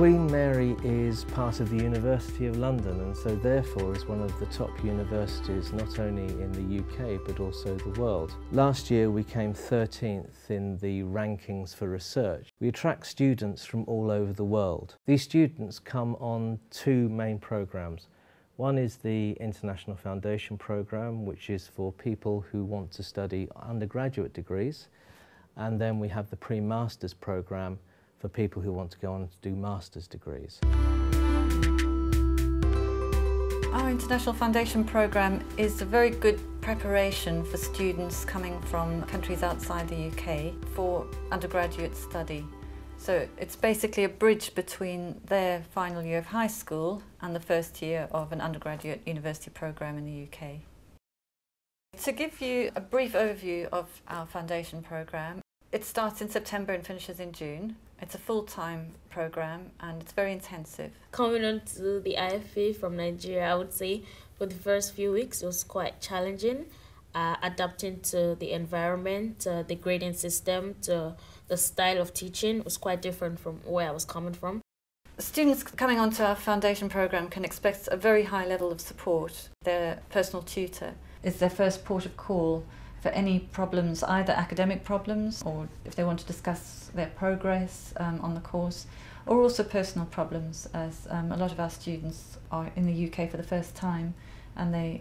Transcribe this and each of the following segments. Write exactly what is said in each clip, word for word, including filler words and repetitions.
Queen Mary is part of the University of London, and so therefore is one of the top universities not only in the U K but also the world. Last year we came thirteenth in the rankings for research. We attract students from all over the world. These students come on two main programmes. One is the International Foundation Programme, which is for people who want to study undergraduate degrees, and then we have the pre-masters programme for people who want to go on to do master's degrees. Our International Foundation Programme is a very good preparation for students coming from countries outside the U K for undergraduate study. So it's basically a bridge between their final year of high school and the first year of an undergraduate university programme in the U K. To give you a brief overview of our Foundation Programme, it starts in September and finishes in June. It's a full-time programme and it's very intensive. Coming on to the I F E from Nigeria, I would say for the first few weeks it was quite challenging, uh, adapting to the environment, uh, the grading system, to the style of teaching was quite different from where I was coming from. Students coming onto our foundation programme can expect a very high level of support. Their personal tutor is their first port of call for any problems, either academic problems or if they want to discuss their progress um, on the course, or also personal problems, as um, a lot of our students are in the U K for the first time and they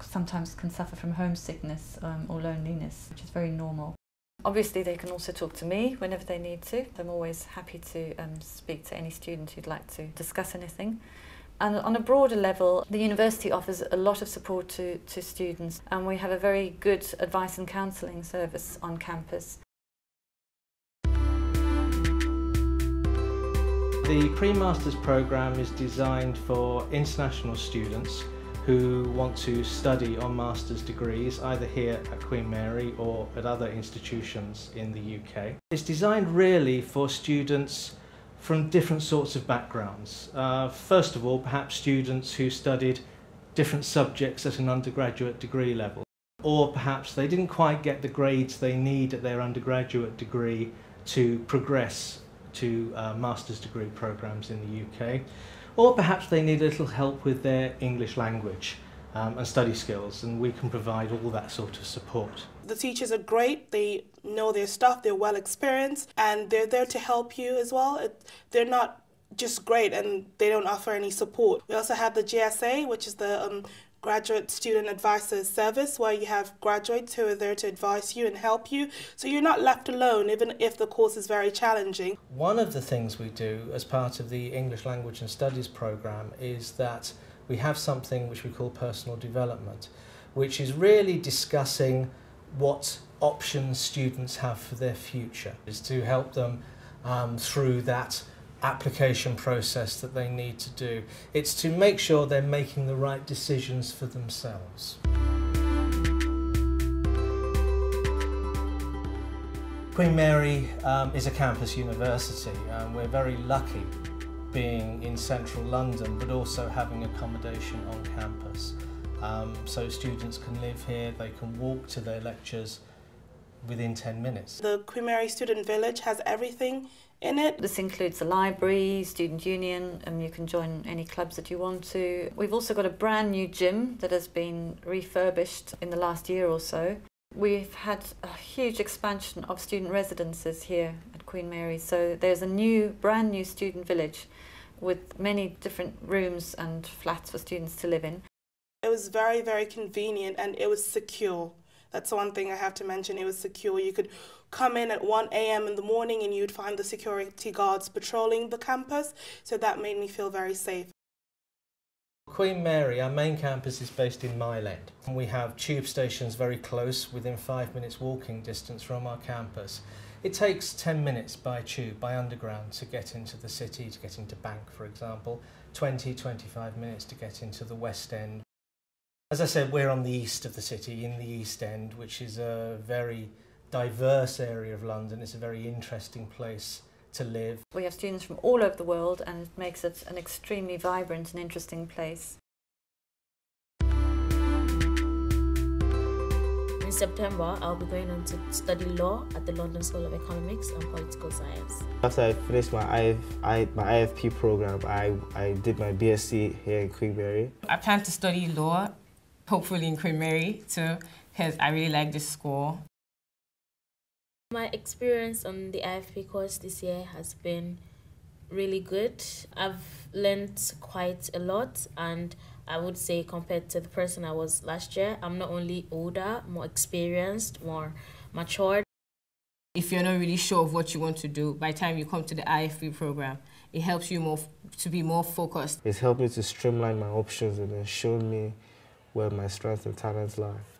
sometimes can suffer from homesickness um, or loneliness, which is very normal. Obviously they can also talk to me whenever they need to. I'm always happy to um, speak to any student who'd like to discuss anything. And on a broader level, the university offers a lot of support to, to students, and we have a very good advice and counselling service on campus. The pre-masters programme is designed for international students who want to study on master's degrees, either here at Queen Mary or at other institutions in the U K. It's designed really for students from different sorts of backgrounds. Uh, first of all, perhaps students who studied different subjects at an undergraduate degree level, or perhaps they didn't quite get the grades they need at their undergraduate degree to progress to uh, master's degree programmes in the U K, or perhaps they need a little help with their English language um, and study skills, and we can provide all that sort of support. The teachers are great, they know their stuff, they're well experienced, and they're there to help you as well. It, they're not just great and they don't offer any support. We also have the G S A, which is the um, Graduate Student Advisor Service, where you have graduates who are there to advise you and help you, so you're not left alone even if the course is very challenging. One of the things we do as part of the English Language and Studies programme is that we have something which we call personal development, which is really discussing what options students have for their future, is to help them um, through that application process that they need to do. It's to make sure they're making the right decisions for themselves. Queen Mary um, is a campus university, and we're very lucky being in central London but also having accommodation on campus. Um, so students can live here, they can walk to their lectures within ten minutes. The Queen Mary Student Village has everything in it. This includes the library, student union, and you can join any clubs that you want to. We've also got a brand new gym that has been refurbished in the last year or so. We've had a huge expansion of student residences here at Queen Mary, so there's a new, brand new student village with many different rooms and flats for students to live in. It was very, very convenient and it was secure. That's one thing I have to mention, it was secure. You could come in at one A M in the morning and you'd find the security guards patrolling the campus, so that made me feel very safe. Queen Mary, our main campus, is based in Mile End. We have tube stations very close, within five minutes walking distance from our campus. It takes ten minutes by tube, by underground, to get into the city, to get into Bank, for example, twenty to twenty-five minutes to get into the West End. As I said, we're on the east of the city, in the East End, which is a very diverse area of London. It's a very interesting place to live. We have students from all over the world, and it makes it an extremely vibrant and interesting place. September, I'll be going on to study law at the London School of Economics and Political Science. After I finished my I F, I, my I F P program, I, I did my BSc here in Queen Mary. I plan to study law, hopefully in Queen Mary too, because I really like this school. My experience on the I F P course this year has been really good. I've learned quite a lot, and I would say compared to the person I was last year, I'm not only older, more experienced, more matured. If you're not really sure of what you want to do, by the time you come to the I F E program, it helps you more to be more focused. It's helped me to streamline my options and then show me where my strengths and talents lie.